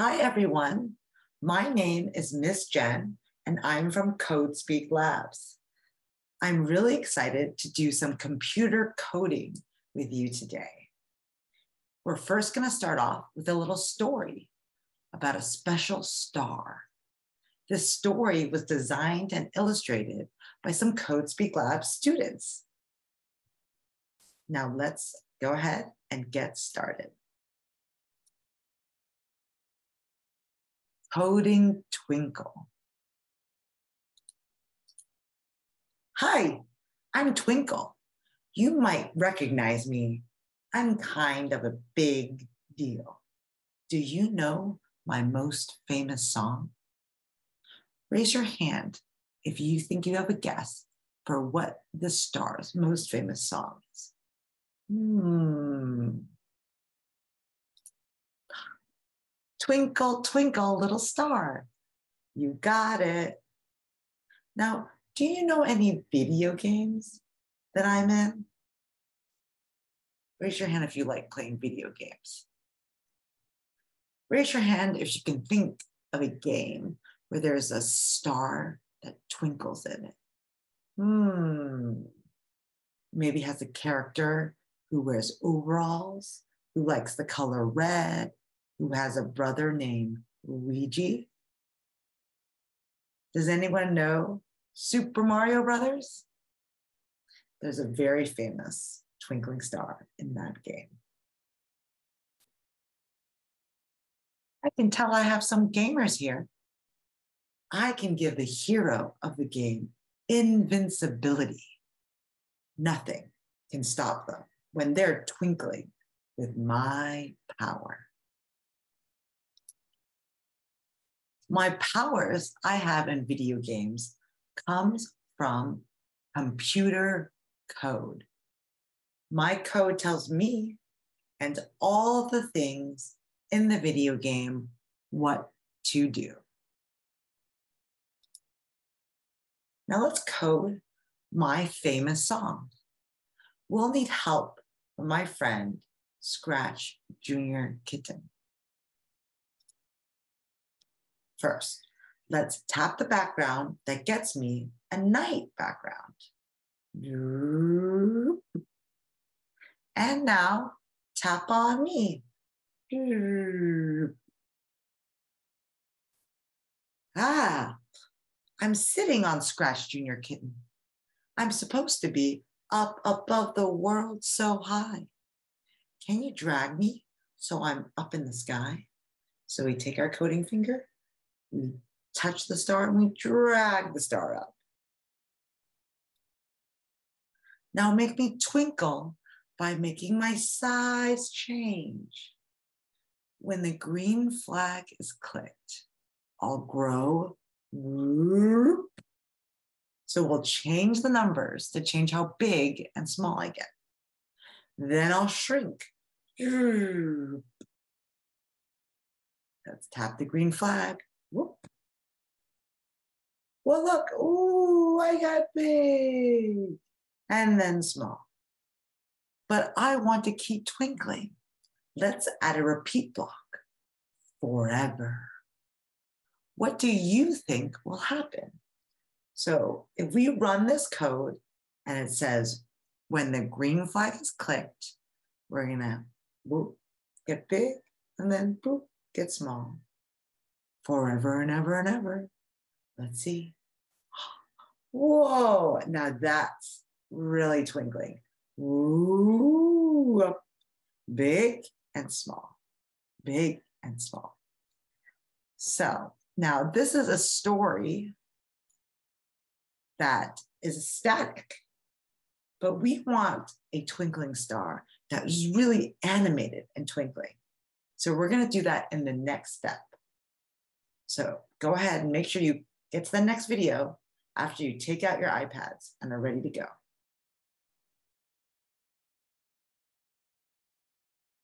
Hi everyone, my name is Miss Jen and I'm from CodeSpeak Labs. I'm really excited to do some computer coding with you today. We're first going to start off with a little story about a special star. This story was designed and illustrated by some CodeSpeak Labs students. Now let's go ahead and get started. Coding Twinkle. Hi, I'm Twinkle. You might recognize me. I'm kind of a big deal. Do you know my most famous song? Raise your hand if you think you have a guess for what the star's most famous song is. Twinkle, twinkle, little star. You got it. Now, do you know any video games that I'm in? Raise your hand if you like playing video games. Raise your hand if you can think of a game where there's a star that twinkles in it. Maybe has a character who wears overalls, who likes the color red, who has a brother named Luigi. Does anyone know Super Mario Brothers? There's a very famous twinkling star in that game. I can tell I have some gamers here. I can give the hero of the game invincibility. Nothing can stop them when they're twinkling with my power. My powers I have in video games comes from computer code. My code tells me and all the things in the video game what to do. Now let's code my famous song. We'll need help from my friend, Scratch Jr. Kitten. First, let's tap the background that gets me a night background. And now tap on me. Ah, I'm sitting on Scratch Jr. Kitten. I'm supposed to be up above the world so high. Can you drag me so I'm up in the sky? So we take our coding finger, we touch the star and we drag the star up. Now make me twinkle by making my size change. When the green flag is clicked, I'll grow. So we'll change the numbers to change how big and small I get. Then I'll shrink. Let's tap the green flag. Whoop. Well, look, ooh, I got big and then small. But I want to keep twinkling. Let's add a repeat block forever. What do you think will happen? So if we run this code and it says, when the green flag is clicked, we're gonna whoop, get big and then boop, get small. Forever and ever and ever. Let's see. Whoa, now that's really twinkling. Ooh, big and small, big and small. So now this is a story that is static, but we want a twinkling star that is really animated and twinkling. So we're gonna do that in the next step. So go ahead and make sure you get to the next video after you take out your iPads and are ready to go.